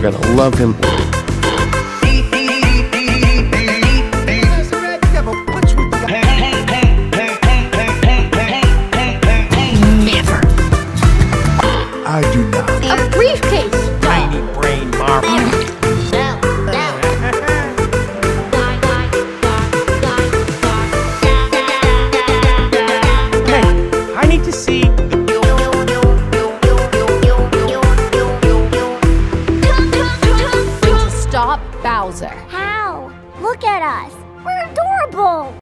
We're gonna love him. Never. I do not. A briefcase. Tiny brain marble. Hey, I need to see. Stop Bowser. How? Look at us. We're adorable.